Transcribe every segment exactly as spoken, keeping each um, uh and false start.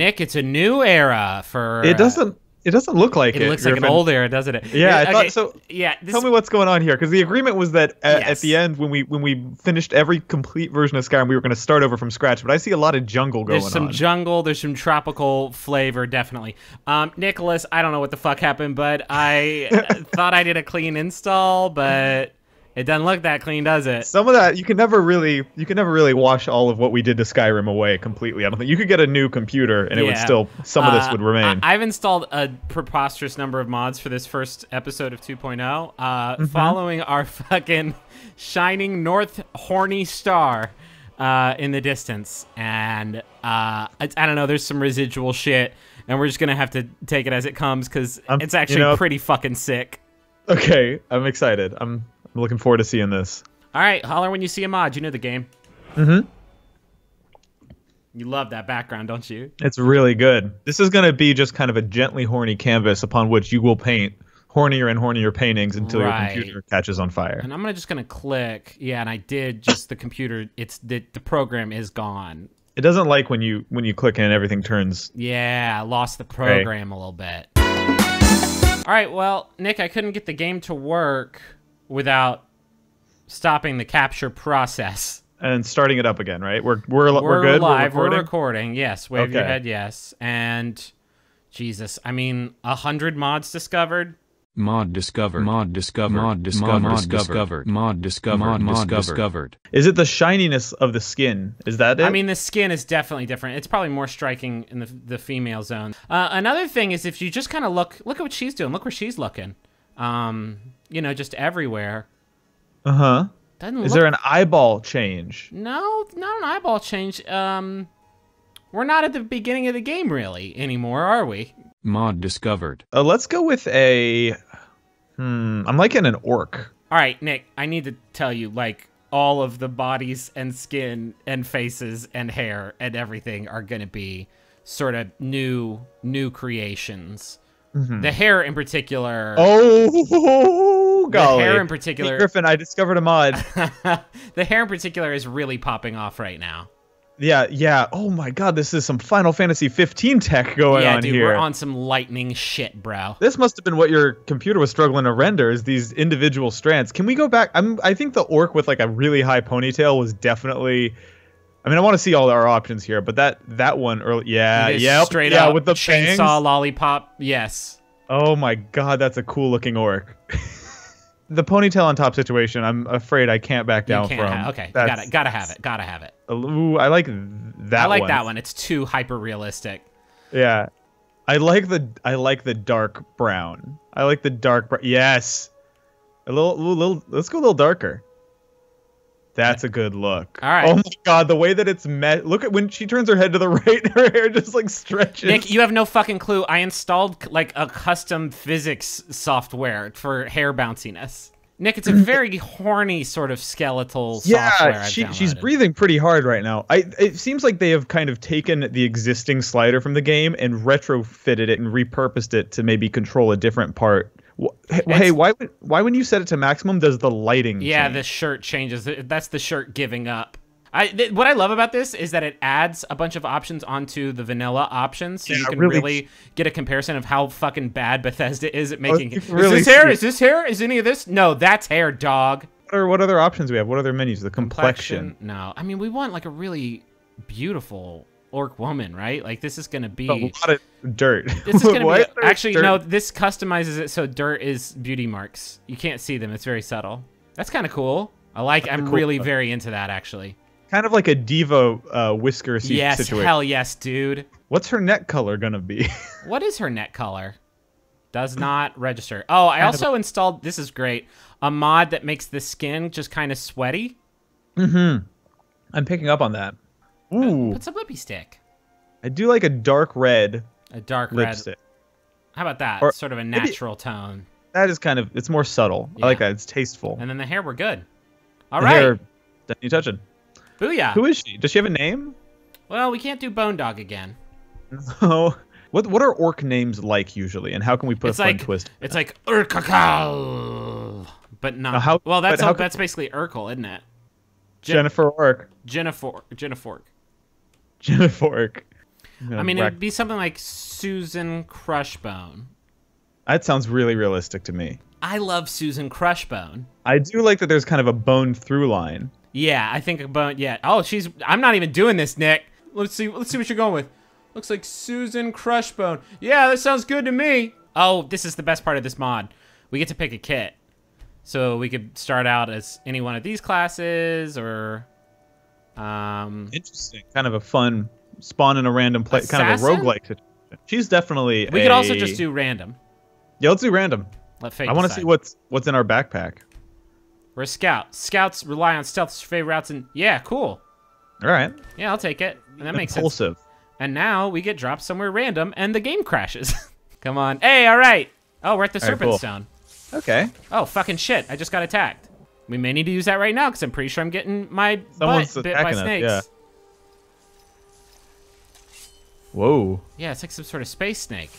Nick, it's a new era for... It doesn't... It doesn't look like it. It looks like an old era, doesn't it? Yeah, I thought so. Yeah, tell me what's going on here, because the agreement was that at, yes. at the end, when we when we finished every complete version of Skyrim, we were going to start over from scratch. But I see a lot of jungle going on. There's some on. jungle. There's some tropical flavor, definitely. Um, Nicholas, I don't know what the fuck happened, but I thought I did a clean install, but it doesn't look that clean, does it? Some of that you can never really you can never really wash all of what we did to Skyrim away completely. I don't think you could get a new computer and yeah. it would still some of uh, this would remain. I, I've installed a preposterous number of mods for this first episode of two point oh, uh mm-hmm. following our fucking shining north horny star uh in the distance, and uh it's, I don't know, there's some residual shit and we're just going to have to take it as it comes, cuz it's actually you know, pretty fucking sick. Okay, I'm excited. I'm I'm looking forward to seeing this. All right, holler when you see a mod. You know the game. Mm-hmm. You love that background, don't you? It's really good. This is going to be just kind of a gently horny canvas upon which you will paint hornier and hornier paintings until right. your computer catches on fire. And I'm gonna just going to click. Yeah, and I did just the computer. It's the, the program is gone. It doesn't like when you, when you click in and everything turns. Yeah, I lost the program right. a little bit. All right, well, Nick, I couldn't get the game to work without stopping the capture process and starting it up again, right? We're we're we're, we're good. Live. We're recording. We're recording. Yes, wave okay. your head. Yes, and Jesus, I mean, a hundred mods discovered. Mod discovered. Mod discovered. Mod discovered. Mod discovered. Mod discovered. Mod, mod discovered. Is it the shininess of the skin? Is that it? I mean, the skin is definitely different. It's probably more striking in the the female zone. Uh, another thing is if you just kind of look, look at what she's doing. Look where she's looking. Um. You know, just everywhere. Uh-huh. Is there an eyeball change? No, not an eyeball change. Um, we're not at the beginning of the game, really, anymore, are we? Mod discovered. Uh, let's go with a... Hmm, I'm liking an orc. All right, Nick, I need to tell you, like, all of the bodies and skin and faces and hair and everything are going to be sort of new, new creations. Mm-hmm. The hair in particular. Oh, golly. The hair in particular. Hey, Griffin, I discovered a mod. The hair in particular is really popping off right now. Yeah, yeah. Oh, my God. This is some Final Fantasy fifteen tech going yeah, on dude, here. Yeah, dude, we're on some lightning shit, bro. This must have been what your computer was struggling to render, is these individual strands. Can we go back? I'm, I think the orc with, like, a really high ponytail was definitely... I mean, I want to see all our options here, but that that one early, yeah, yeah, straight yeah, up with the chainsaw fangs. Lollipop, yes. Oh my God, that's a cool looking orc. The ponytail on top situation, I'm afraid I can't back down can't from. Have, okay, that's, gotta gotta have it, gotta have it. Ooh, I like that. one. I like one. that one. It's too hyper realistic. Yeah, I like the I like the dark brown. I like the dark brown. Yes, a little little. Let's go a little darker. That's a good look. All right. Oh my God, the way that it's met. Look at when she turns her head to the right, her hair just like stretches. Nick, you have no fucking clue. I installed like a custom physics software for hair bounciness. Nick, it's a very horny sort of skeletal yeah, software. Yeah, she, she's breathing pretty hard right now. I, it seems like they have kind of taken the existing slider from the game and retrofitted it and repurposed it to maybe control a different part. Hey, it's, why would why when you set it to maximum does the lighting yeah change? The shirt changes. That's the shirt giving up. I th what I love about this is that it adds a bunch of options onto the vanilla options, so yeah, you can really, really get a comparison of how fucking bad Bethesda is at making. Is really this hair? Is this hair? Is any of this? No, that's hair, dog. Or what other options we have? What other menus? The complexion. complexion? No, I mean we want like a really beautiful orc woman, right? Like this is gonna be a lot of dirt. This is gonna be, actually dirt? No, this customizes it so dirt is beauty marks. You can't see them. It's very subtle. That's kind of cool. I like. That's I'm cool really stuff. very into that actually. Kind of like a Devo uh, whisker yes, situation. Yes, hell yes, dude. What's her neck color gonna be? What is her neck color? Does not register. Oh, I kind also installed. This is great. A mod that makes the skin just kind of sweaty. Mm-hmm. I'm picking up on that. Ooh. What's a lippy stick? I do like a dark red. A dark lipstick. red. How about that? Or sort of a natural maybe, tone. That is kind of, it's more subtle. Yeah. I like that. It's tasteful. And then the hair, we're good. All the right. Hair, you touching. Booyah. Who is she? Does she have a name? Well, we can't do Bone Dog again. No. What What are orc names like usually, and how can we put it's a fun like, twist? It's like Urkel, but not. Now how, well, that's all, that's basically Urkel, isn't it? Gen Jennifer Ork. Jennifer Jennifer. Jennifork. I mean, it'd be something like Susan Crushbone. That sounds really realistic to me. I love Susan Crushbone. I do like that there's kind of a bone through line. Yeah, I think a bone, yeah. Oh, she's, I'm not even doing this, Nick. Let's see, let's see what you're going with. Looks like Susan Crushbone. Yeah, that sounds good to me. Oh, this is the best part of this mod. We get to pick a kit. So we could start out as any one of these classes or... Um, Interesting. Kind of a fun spawn in a random place. Kind of a roguelike situation. She's definitely We a... could also just do random. Yeah, let's do random. Let I want to see what's what's in our backpack. We're a scout. Scouts rely on stealth survey routes and... Yeah, cool. All right. Yeah, I'll take it. And that makes Impulsive. sense. And now we get dropped somewhere random and the game crashes. Come on. Hey, all right. Oh, we're at the all Serpent right, cool. Stone. Okay. Oh, fucking shit. I just got attacked. We may need to use that right now because I'm pretty sure I'm getting my Someone's butt bit by snakes. Us, yeah. Whoa. Yeah, it's like some sort of space snake.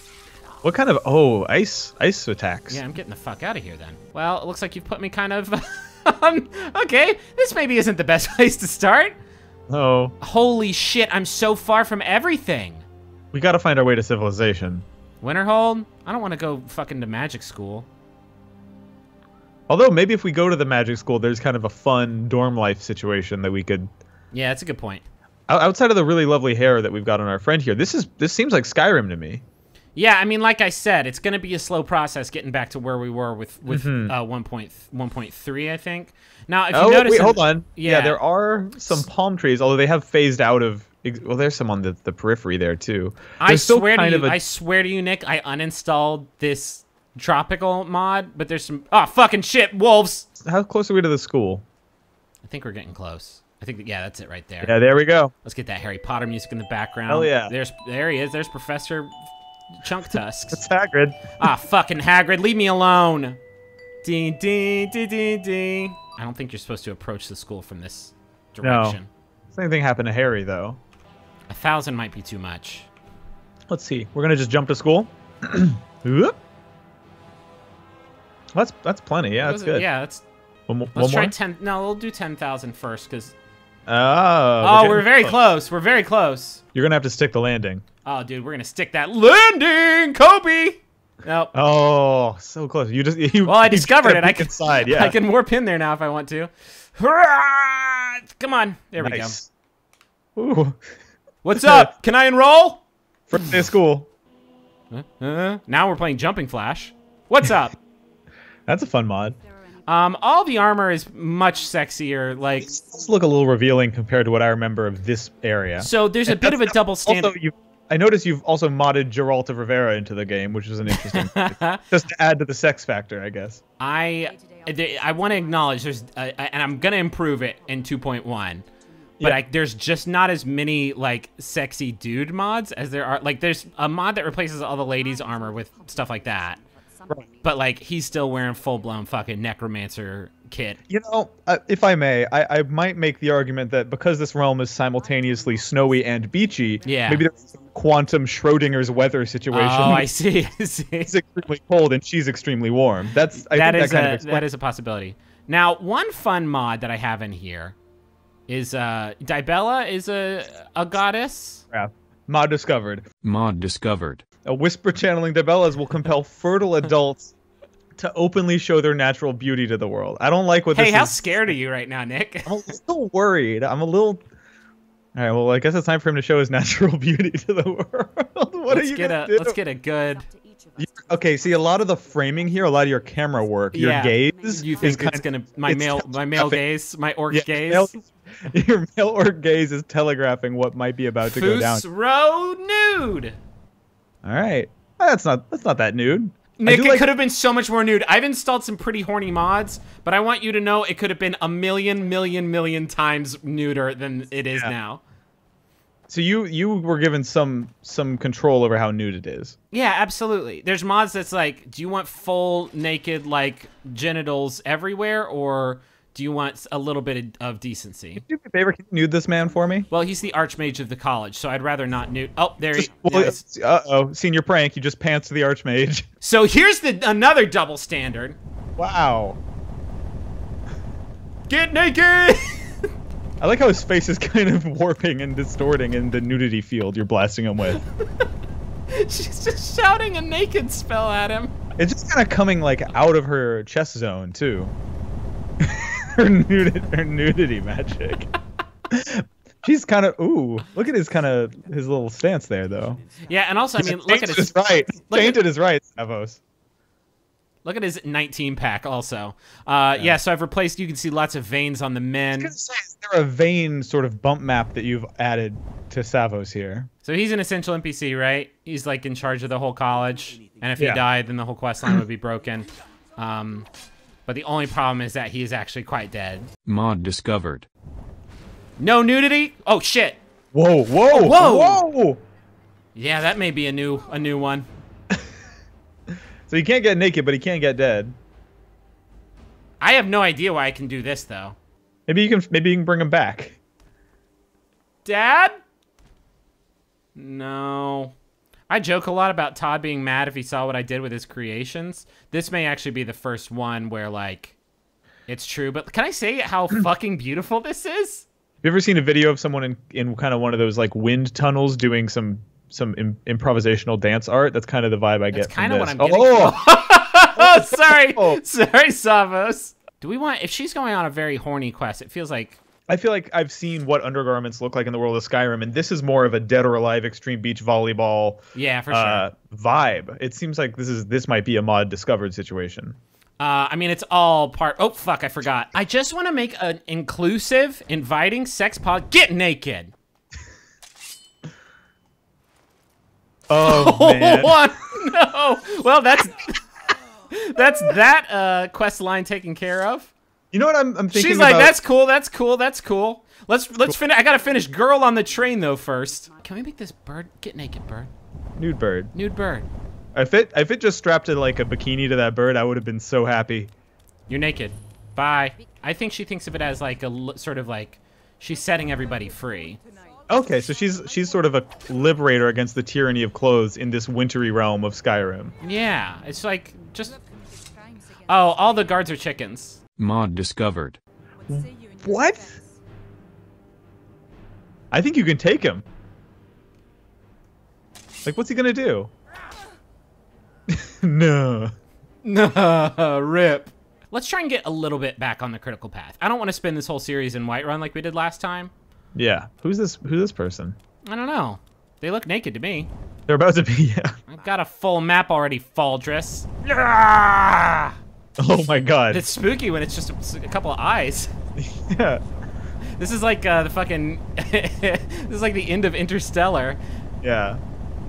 What kind of, oh, ice ice attacks. Yeah, I'm getting the fuck out of here then. Well, it looks like you've put me kind of, um, okay, this maybe isn't the best place to start. No. Holy shit, I'm so far from everything. We gotta find our way to civilization. Winterhold? I don't want to go fucking to magic school. Although maybe if we go to the magic school, there's kind of a fun dorm life situation that we could. Yeah, that's a good point. Outside of the really lovely hair that we've got on our friend here, this is this seems like Skyrim to me. Yeah, I mean, like I said, it's going to be a slow process getting back to where we were with with mm-hmm. uh, one point three, I think. Now, if you oh, notice, wait, hold on. Yeah. yeah, there are some palm trees, although they have phased out of. Well, there's some on the, the periphery there too. There's I swear to you, a... I swear to you, Nick, I uninstalled this. Tropical mod, but there's some oh fucking shit wolves. How close are we to the school? I think we're getting close. I think that, yeah, that's it right there. Yeah, there we go. Let's get that Harry Potter music in the background. Hell yeah. There's there he is. There's Professor Chunk Tusks. It's Hagrid. Ah, fucking Hagrid, leave me alone. Ding ding ding ding ding. I don't think you're supposed to approach the school from this direction. No. Same thing happened to Harry though. A thousand might be too much. Let's see. We're gonna just jump to school. Whoop. That's that's plenty. Yeah, that's good. Yeah, that's. One, let's one try more? ten. No, we'll do ten thousand first, cause. Oh. Oh, we're, we're very close. close. We're very close. You're gonna have to stick the landing. Oh, dude, we're gonna stick that landing, Kobe. Nope. Oh, so close. You just. You, well, I discovered it. I can slide. Yeah. I can warp in there now if I want to. Hurrah! Come on. There nice. we go. Ooh. What's up? Can I enroll? First day of school. Uh, uh, now we're playing Jumping Flash. What's up? That's a fun mod. Um, all the armor is much sexier. Like, let's look a little revealing compared to what I remember of this area. So there's a bit of a double standard. Also, you, I noticed you've also modded Geraldo Rivera into the game, which is an interesting, just to add to the sex factor, I guess. I, I want to acknowledge there's, uh, and I'm gonna improve it in two point one, but yeah. I, there's just not as many like sexy dude mods as there are. Like, there's a mod that replaces all the ladies' armor with stuff like that. Right. But like he's still wearing full-blown fucking necromancer kit. You know, uh, if I may, I, I might make the argument that because this realm is simultaneously snowy and beachy, yeah. maybe there's some quantum Schrodinger's weather situation. Oh, I see. I see. He's extremely cold and she's extremely warm. That's I that think is that, kind a, of explains. That is a possibility. Now, one fun mod that I have in here is uh, Dibella is a a goddess. Yeah. Mod discovered. Mod discovered. A whisper channeling Dibellas will compel fertile adults to openly show their natural beauty to the world. I don't like what hey, this is. Hey, how scared are you right now, Nick? I'm a little worried. I'm a little... All right, well, I guess it's time for him to show his natural beauty to the world. What let's are you get a, do? Let's get a good... You, okay, see, a lot of the framing here, a lot of your camera work, your yeah. gaze... You think is it's going to... My male, my male gaze, my orc yeah, gaze... Male, your male orc gaze is telegraphing what might be about to Fusro go down. Fusro nude! All right, that's not that's not that nude. Nick, it like... could have been so much more nude. I've installed some pretty horny mods, but I want you to know it could have been a million, million, million times nuder than it is yeah. now. So you you were given some some control over how nude it is. Yeah, absolutely. There's mods that's like, do you want full naked like genitals everywhere, or do you want a little bit of decency? Can you do me a favor? Can you nude this man for me? Well, he's the Archmage of the college, so I'd rather not nude. Oh, there just, he well, is. Uh-oh, senior prank. You just pants the Archmage. So here's the another double standard. Wow. Get naked! I like how his face is kind of warping and distorting in the nudity field you're blasting him with. She's just shouting a naked spell at him. It's just kind of coming like out of her chest zone too. her, nudity, her nudity magic. She's kind of ooh. Look at his kind of his little stance there, though. Yeah, and also I mean, look at his right. Tainted is right, Savos. Look at his nineteen pack. Also, uh, yeah. yeah. So I've replaced. You can see lots of veins on the men. I was gonna say, is there a vein sort of bump map that you've added to Savos here? So he's an essential N P C, right? He's like in charge of the whole college, and if he yeah. died, then the whole quest line would be broken. Um, but the only problem is that he is actually quite dead. Mod discovered. No nudity? Oh shit! Whoa! Whoa! Oh, whoa! Whoa! Yeah, that may be a new a new one. So he can't get naked, but he can't get dead. I have no idea why I can do this though. Maybe you can. Maybe you can bring him back. Dad? No. I joke a lot about Todd being mad if he saw what I did with his creations. This may actually be the first one where like, it's true. But can I say how fucking beautiful this is? Have you ever seen a video of someone in, in kind of one of those like wind tunnels doing some some im improvisational dance art? That's kind of the vibe I That's get kind from of this. What I'm oh, oh. oh, sorry. Oh. Sorry, Savos. Do we want, if she's going on a very horny quest, it feels like... I feel like I've seen what undergarments look like in the world of Skyrim, and this is more of a dead or alive extreme beach volleyball yeah, for uh, sure. vibe. It seems like this is this might be a mod discovered situation. Uh, I mean, it's all part... Oh, fuck, I forgot. I just want to make an inclusive, inviting sex pod... Get naked! Oh, man. Oh, no! Well, that's... that's that uh, quest line taken care of. You know what I'm, I'm thinking She's like, about... that's cool, that's cool, that's cool. Let's let's cool. finish... I gotta finish Girl on the Train, though, first. Can we make this bird... Get naked, bird. Nude bird. Nude bird. If it, if it just strapped to like a bikini to that bird, I would have been so happy. You're naked. Bye. I think she thinks of it as like a sort of like she's setting everybody free. Okay, so she's she's sort of a liberator against the tyranny of clothes in this wintry realm of Skyrim. Yeah, it's like just... Oh, all the guards are chickens. Mod discovered. What? I think you can take him. Like, what's he gonna do? No. No. Rip. Let's try and get a little bit back on the critical path. I don't want to spend this whole series in Whiterun like we did last time. Yeah. Who's this who's this person? I don't know. They look naked to me. They're about to be, yeah. I've got a full map already, Faldris. Oh my god. It's spooky when it's just a, a couple of eyes. Yeah. This is like uh, the fucking... This is like the end of Interstellar. Yeah.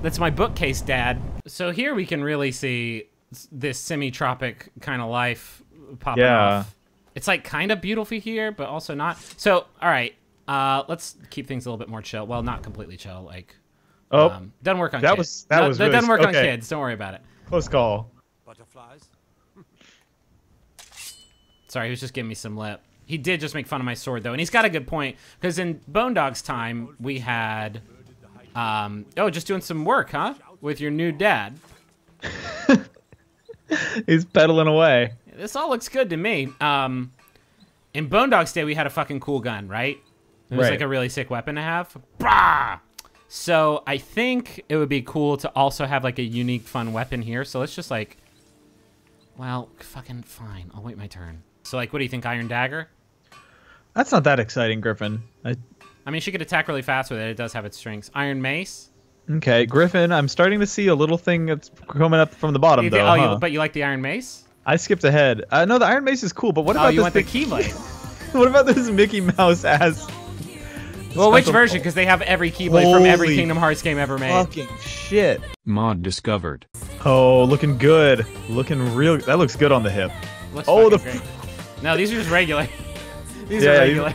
That's my bookcase, Dad. So here we can really see this semi-tropic kind of life popping yeah. off. It's like kind of beautiful here, but also not. So, all right, uh, let's keep things a little bit more chill. Well, not completely chill. Like, oh, um, doesn't work on that kids. Was, that no, was that really, doesn't work okay. on kids. Don't worry about it. Close call. Butterflies. Sorry, he was just giving me some lip. He did just make fun of my sword, though, and he's got a good point because in Bone Dog's time we had, um, oh, just doing some work, huh? With your new dad. He's pedaling away. This all looks good to me. Um, in Bone Dog's day, we had a fucking cool gun, right? It was right. like a really sick weapon to have. Bah! So I think it would be cool to also have like a unique, fun weapon here. So let's just like, well, fucking fine. I'll wait my turn. So like, what do you think, Iron Dagger? That's not that exciting, Griffin. I, I mean, she could attack really fast with it. It does have its strengths. Iron Mace. Okay, Griffin, I'm starting to see a little thing that's coming up from the bottom, though. Oh, huh? you, but you like the Iron Mace? I skipped ahead. Uh, no, the Iron Mace is cool, but what about oh, you this want the Keyblade? What about this Mickey Mouse ass? Well, which version? Because they have every Keyblade Holy from every Kingdom Hearts game ever made. Fucking shit. Mod discovered. Oh, looking good. Looking real. That looks good on the hip. Looks oh, the. Great. No, these are just regular. These yeah, are regular. You...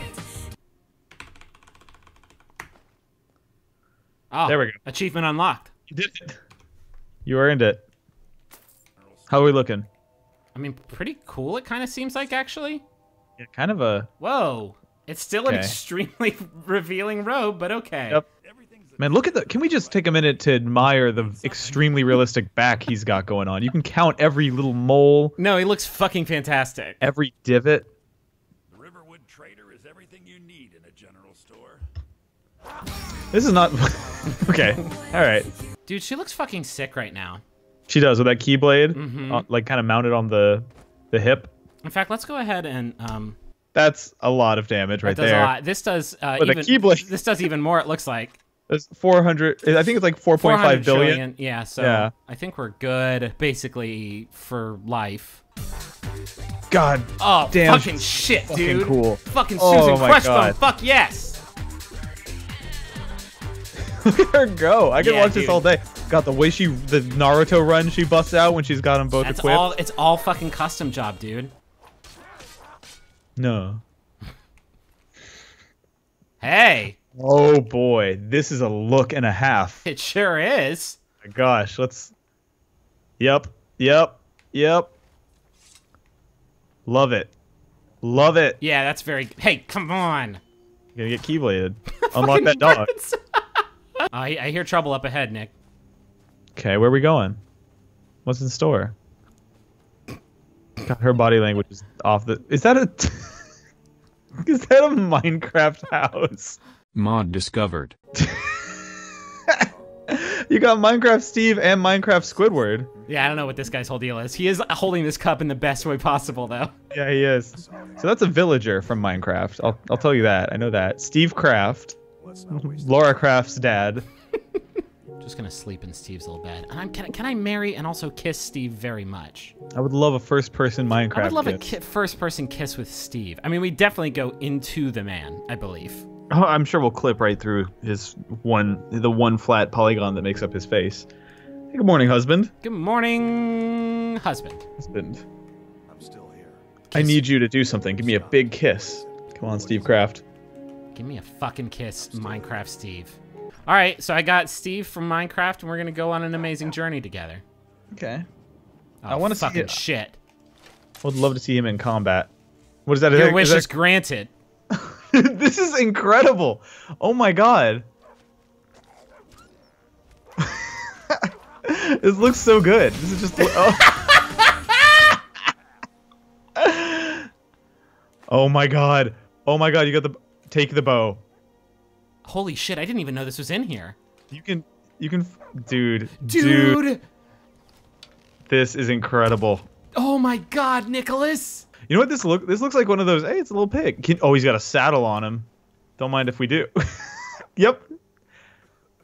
Oh, there we go. Achievement unlocked. You did it. You earned it. How are we looking? I mean, pretty cool, it kind of seems like, actually. Yeah, kind of a... Whoa. It's still okay. an extremely revealing robe, but okay. Yep. Man, look at the... Can we just take a minute to admire the extremely realistic back he's got going on? You can count every little mole. No, he looks fucking fantastic. Every divot. The Riverwood Trader is every... everything you need in a general store. This is not... Okay. All right. Dude, she looks fucking sick right now. She does, with that Keyblade, mm-hmm. uh, like, kind of mounted on the the hip. In fact, let's go ahead and... Um, That's a lot of damage right does there. A lot. This does... Uh, with even, a Keyblade. This does even more, it looks like. It's four hundred... I think it's like four point five billion. Yeah, so yeah. I think we're good, basically, for life. God oh, damn. Oh, fucking shit, fucking dude. Cool. Fucking Susan oh, crushed them. Fuck yes. Look at her go. I could yeah, watch dude. this all day. God, the way she... The Naruto run she busts out when she's got them both That's equipped. All, it's all fucking custom job, dude. No. Hey. Oh boy, this is a look and a half. It sure is. Oh my gosh, let's... Yep, yep, yep. Love it. Love it. Yeah, that's very... Hey, come on. You're gonna get Keybladed. Unlock that dog. uh, I, I hear trouble up ahead, Nick. Okay, where are we going? What's in store? God, her body language is off the... Is that a... Is that a Minecraft house? Mod discovered. You got Minecraft Steve and Minecraft Squidward. Yeah, I don't know what this guy's whole deal is. He is holding this cup in the best way possible, though. Yeah, he is. So that's a villager from Minecraft. I'll, I'll tell you that. I know that. Steve Craft. Laura Craft's dad. Just gonna sleep in Steve's little bed. And I'm, can, can I marry and also kiss Steve very much? I would love a first-person Minecraft kiss. I would love kiss. a ki first-person kiss with Steve. I mean, we definitely go into the man, I believe. Oh, I'm sure we'll clip right through his one, the one flat polygon that makes up his face. Hey, good morning, husband. Good morning, husband. Husband. I'm still here. Kiss. I need you to do something. Give me a big kiss. Come on, Steve Craft. Give me a fucking kiss, Minecraft Steve. All right, so I got Steve from Minecraft, and we're gonna go on an amazing journey together. Okay. Oh, I want to fucking see shit. I would love to see him in combat. What is that? Your is wish that... is granted. This is incredible. Oh my god. This looks so good. This is just. Oh. Oh my god. Oh my god. You got the take the bow. Holy shit! I didn't even know this was in here. You can, you can, dude, dude. Dude. This is incredible. Oh my god, Nicholas! You know what this look? This looks like one of those. Hey, it's a little pig. Can, oh, he's got a saddle on him. Don't mind if we do. Yep.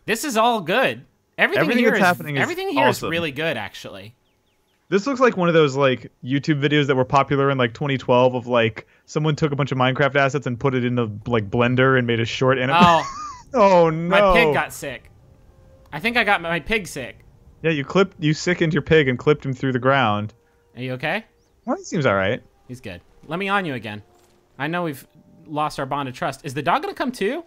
This is all good. Everything, everything here that's is, happening. Is everything here awesome. is really good, actually. This looks like one of those like YouTube videos that were popular in like twenty twelve of like someone took a bunch of Minecraft assets and put it into like Blender and made a short anime. Oh, oh no! My pig got sick. I think I got my pig sick. Yeah, you clipped, you sickened your pig and clipped him through the ground. Are you okay? Well, he seems all right. He's good. Let me on you again. I know we've lost our bond of trust. Is the dog gonna come too?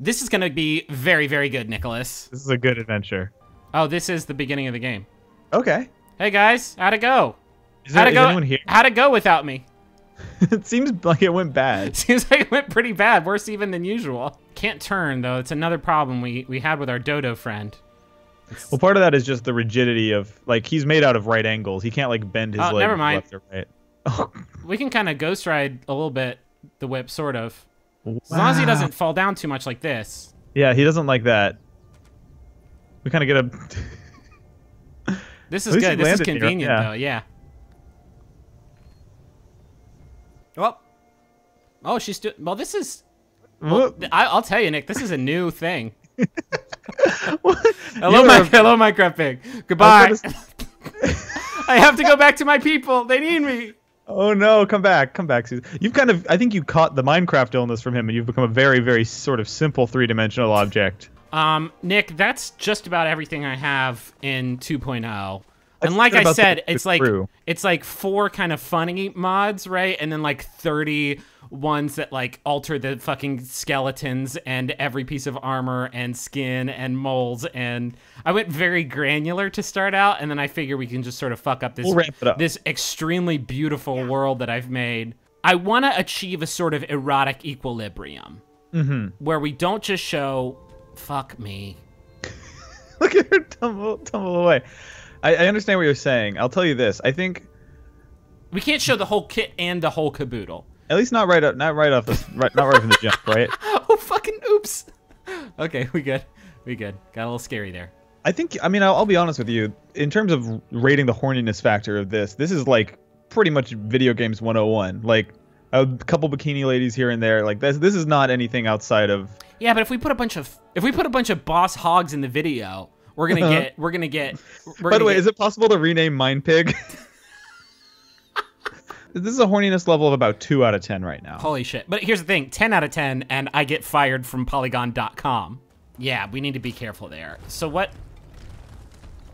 This is gonna be very, very good, Nicholas. This is a good adventure. Oh, this is the beginning of the game. Okay. Hey guys, how'd it go? Is there, how'd it is go? anyone here? How'd it go without me? It seems like it went bad. Seems like it went pretty bad, worse even than usual. Can't turn though. It's another problem we we had with our dodo friend. It's... Well, part of that is just the rigidity of like he's made out of right angles. He can't like bend his oh, leg never mind. left or right. Oh. We can kind of ghost ride a little bit the whip, sort of. Wow. As long as he doesn't fall down too much like this. Yeah, he doesn't like that. We kind of get a. This is good. This is convenient, here. Yeah. though. Yeah. Well, oh, she's doing. Well, this is. Well, I, I'll tell you, Nick. This is a new thing. Hello, my, hello, Minecraft pig. Goodbye. I, I have to go back to my people. They need me. Oh no! Come back, come back, Susan. You've kind of. I think you caught the Minecraft illness from him, and you've become a very, very sort of simple three-dimensional object. Um, Nick, that's just about everything I have in two point oh. And like I said, it's like it's like four kind of funny mods, right? And then like thirty ones that like alter the fucking skeletons and every piece of armor and skin and molds. And I went very granular to start out, and then I figure we can just sort of fuck up this we'll ramp it up. this extremely beautiful yeah. world that I've made. I want to achieve a sort of erotic equilibrium mm-hmm. where we don't just show. Fuck me. Look at her tumble, tumble away. I, I understand what you're saying. I'll tell you this. I think... We can't show the whole kit and the whole caboodle. At least not right up, not right off the, right, not right from the jump, right? Oh fucking oops! Okay, we good, we good. Got a little scary there. I think, I mean, I'll, I'll be honest with you. In terms of rating the horniness factor of this, this is like pretty much video games one oh one. Like a couple bikini ladies here and there. Like this, this is not anything outside of. Yeah, but if we put a bunch of, if we put a bunch of boss hogs in the video, we're gonna uh-huh. get, we're gonna get. We're By gonna the way, get... is it possible to rename Mine Pig? This is a horniness level of about two out of ten right now. Holy shit. But here's the thing. ten out of ten, and I get fired from Polygon dot com. Yeah, we need to be careful there. So what?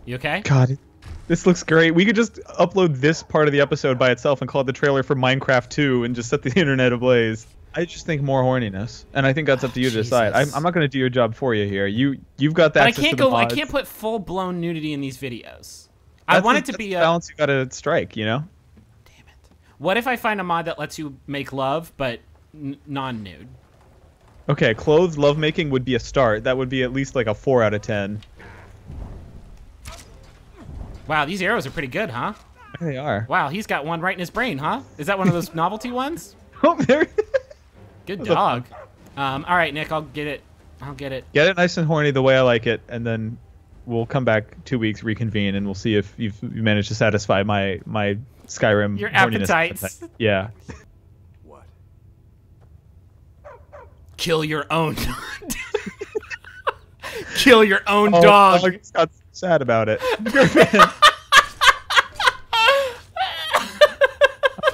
You okay? God, this looks great. We could just upload this part of the episode by itself and call it the trailer for Minecraft two and just set the internet ablaze. I just think more horniness, and I think that's up to you oh, to decide. I'm, I'm not going to do your job for you here. You, you've got that. I can't go. Mods. I can't put full-blown nudity in these videos. That's I want the, it to that's be a balance. You got to strike, you know. What if I find a mod that lets you make love, but n non-nude? Okay, clothes lovemaking would be a start. That would be at least like a four out of ten. Wow, these arrows are pretty good, huh? They are. Wow, he's got one right in his brain, huh? Is that one of those novelty ones? Oh, there. Good dog. Um, all right, Nick, I'll get it. I'll get it. Get it nice and horny the way I like it, and then we'll come back two weeks, reconvene, and we'll see if you've managed to satisfy my my... Skyrim. Your appetites. Appetite. Yeah. What? Kill your own. Kill your own oh, dog. I got sad about it. I'm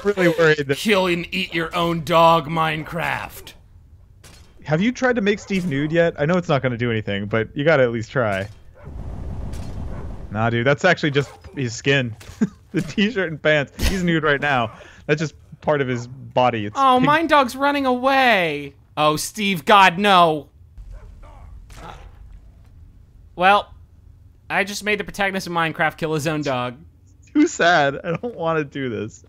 really worried. That kill and eat your own dog, Minecraft. Have you tried to make Steve nude yet? I know it's not going to do anything, but you got to at least try. Nah, dude, that's actually just his skin. The t-shirt and pants. He's nude right now. That's just part of his body. It's oh, pink. Mine dog's running away. Oh, Steve, God, no. Uh, well, I just made the protagonist of Minecraft kill his own dog. Too sad. I don't want to do this.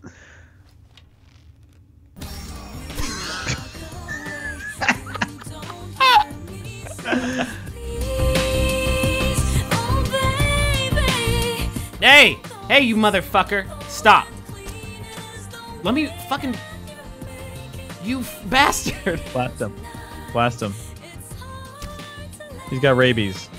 Hey! Hey, you motherfucker! Stop! Let me fucking... You bastard! Blast him. Blast him. He's got rabies.